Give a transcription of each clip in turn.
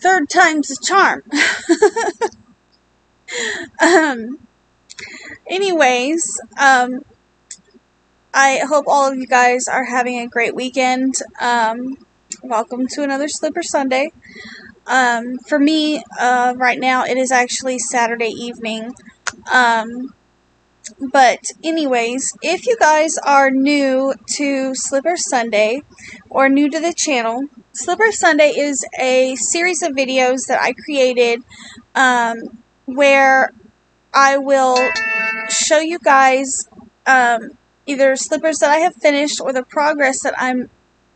third time's the charm. Anyways, I hope all of you guys are having a great weekend. Welcome to another Slipper Sunday. For me, right now, it is actually Saturday evening. But anyways, if you guys are new to Slipper Sunday or new to the channel, Slipper Sunday is a series of videos that I created where I will show you guys either slippers that I have finished or the progress that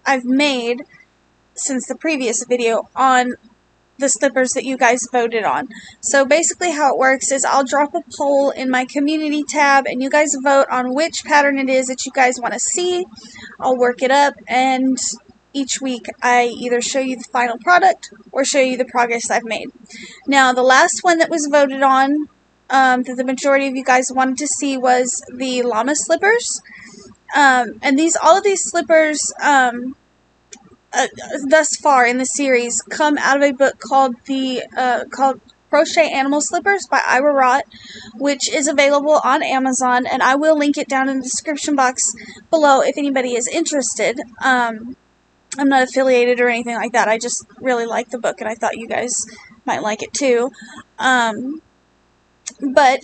I've made since the previous video on the slippers that you guys voted on. So basically how it works is I'll drop a poll in my community tab and you guys vote on which pattern it is that you guys want to see. I'll work it up, and each week I either show you the final product or show you the progress I've made. Now the last one that was voted on that the majority of you guys wanted to see was the llama slippers. And all of these slippers thus far in the series come out of a book called called Crochet Animal Slippers by Ira Rot, which is available on Amazon, and I will link it down in the description box below if anybody is interested. I'm not affiliated or anything like that. I just really like the book and I thought you guys might like it too. But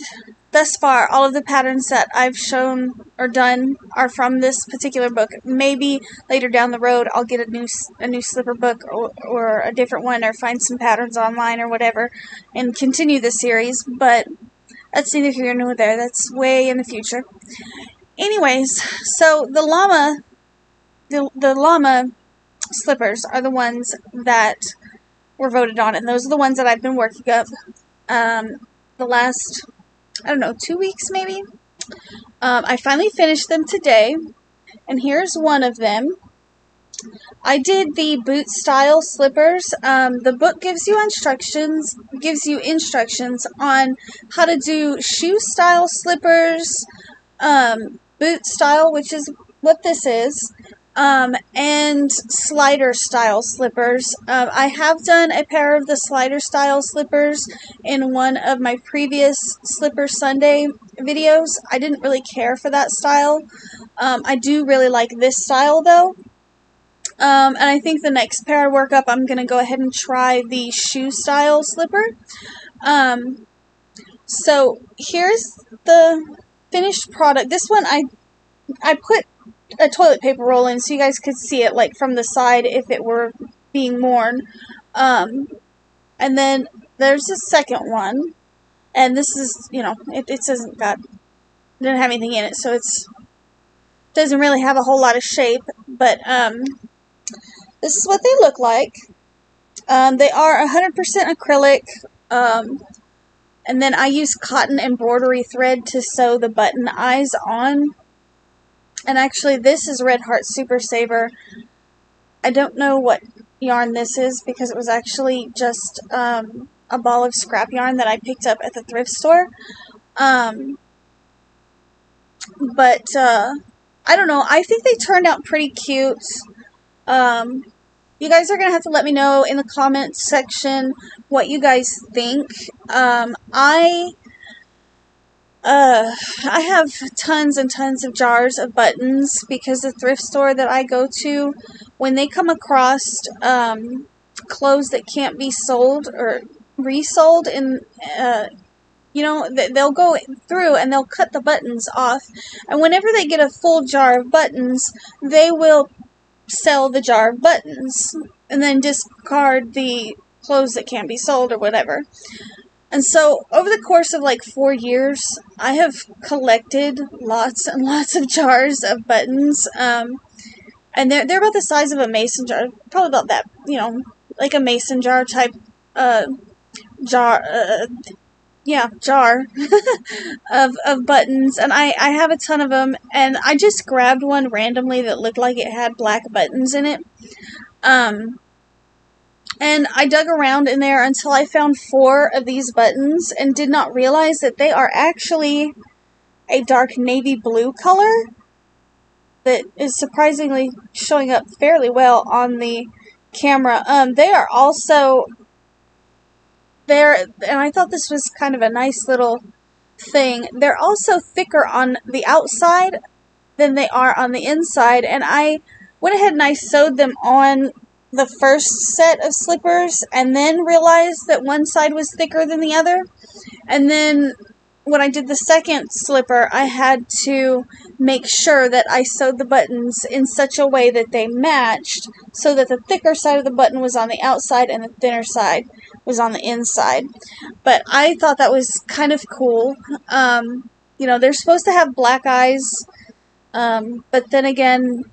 thus far, all of the patterns that I've shown or done are from this particular book. Maybe later down the road I'll get a new slipper book or a different one, or find some patterns online or whatever and continue the series, but that's neither here nor there. That's way in the future. Anyways, so the llama slippers are the ones that were voted on, and those are the ones that I've been working up the last, I don't know, 2 weeks maybe. I finally finished them today, and here's one of them. I did the boot style slippers. The book gives you instructions on how to do shoe style slippers, boot style, which is what this is, and slider style slippers. I have done a pair of the slider style slippers in one of my previous Slipper Sunday videos. I didn't really care for that style. I do really like this style though. And I think the next pair I work up, I'm going to go ahead and try the shoe style slipper. So here's the finished product. This one I put a toilet paper roll in so you guys could see it, like, from the side if it were being worn. And then there's the second one, and this is, you know, it didn't have anything in it, so doesn't really have a whole lot of shape, but this is what they look like. They are 100% acrylic, and then I use cotton embroidery thread to sew the button eyes on. And actually, this is Red Heart Super Saver. I don't know what yarn this is because it was actually just a ball of scrap yarn that I picked up at the thrift store. But I don't know. I think they turned out pretty cute. You guys are going to have to let me know in the comments section what you guys think. I have tons and tons of jars of buttons because the thrift store that I go to, when they come across clothes that can't be sold or resold, and you know, they'll go through and they'll cut the buttons off, and whenever they get a full jar of buttons, they will sell the jar of buttons and then discard the clothes that can't be sold or whatever. And so, over the course of like 4 years, I have collected lots and lots of jars of buttons. And they're about the size of a mason jar. Probably about that, you know, like a mason jar type jar. Yeah, jar of buttons. And I have a ton of them. And I just grabbed one randomly that looked like it had black buttons in it. And I dug around in there until I found 4 of these buttons and did not realize that they are actually a dark navy blue color that is surprisingly showing up fairly well on the camera. They are also there, and I thought this was kind of a nice little thing. They're also thicker on the outside than they are on the inside, and I went ahead and I sewed them on the first set of slippers and then realized that one side was thicker than the other. And then when I did the second slipper, I had to make sure that I sewed the buttons in such a way that they matched, so that the thicker side of the button was on the outside and the thinner side was on the inside. But I thought that was kind of cool. You know, they're supposed to have black eyes, but then again,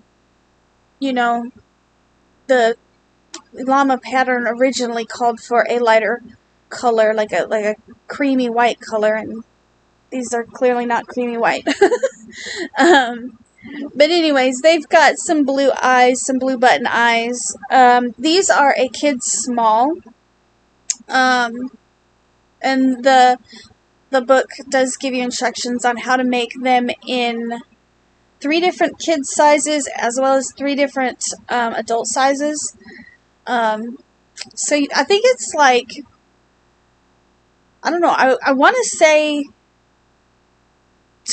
you know, the llama pattern originally called for a lighter color, like a creamy white color, and these are clearly not creamy white. But anyways, they've got some blue eyes, some blue button eyes. These are a kid's small, and the book does give you instructions on how to make them in 3 different kids sizes, as well as 3 different adult sizes. So I think it's like, I don't know, I want to say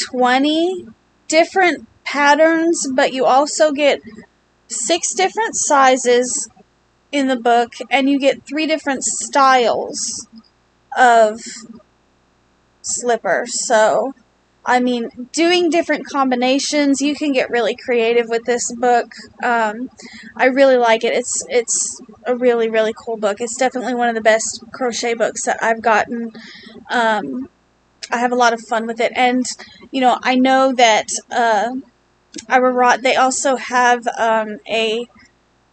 20 different patterns, but you also get 6 different sizes in the book, and you get 3 different styles of slippers. So, I mean, doing different combinations, you can get really creative with this book. I really like it. It's a really, really cool book. It's definitely one of the best crochet books that I've gotten. I have a lot of fun with it. And, you know, I know that Ira Rot, they also have a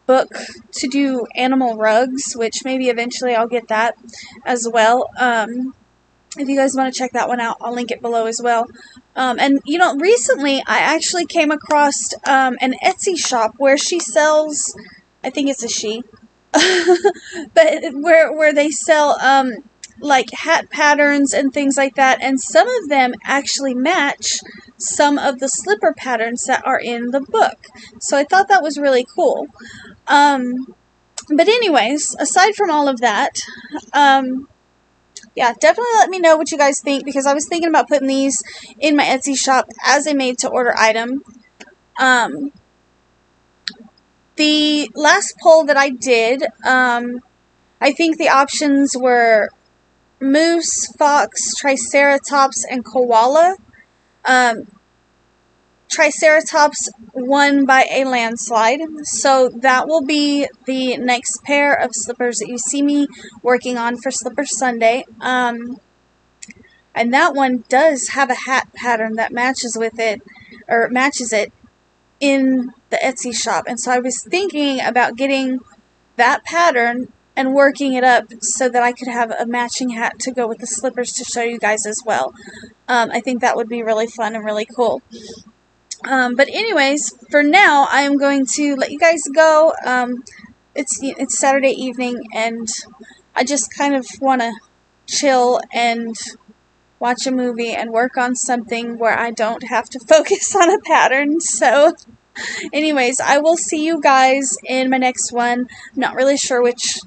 book to do animal rugs, which maybe eventually I'll get that as well. If you guys want to check that one out, I'll link it below as well. And, you know, recently I actually came across an Etsy shop where she sells, I think it's a she, but where they sell, like, hat patterns and things like that. And some of them actually match some of the slipper patterns that are in the book. So I thought that was really cool. But anyways, aside from all of that, yeah, definitely let me know what you guys think, because I was thinking about putting these in my Etsy shop as a made-to-order item. The last poll that I did, I think the options were moose, fox, triceratops, and koala. Triceratops won by a landslide, so that will be the next pair of slippers that you see me working on for Slipper Sunday. And that one does have a hat pattern that matches with it, or matches it, in the Etsy shop. And so I was thinking about getting that pattern and working it up so that I could have a matching hat to go with the slippers to show you guys as well. I think that would be really fun and really cool. But anyways, for now, I am going to let you guys go. It's Saturday evening, and I just kind of want to chill and watch a movie and work on something where I don't have to focus on a pattern. So anyways, I will see you guys in my next one. I'm not really sure which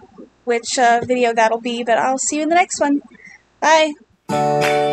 video that'll be, but I'll see you in the next one. Bye.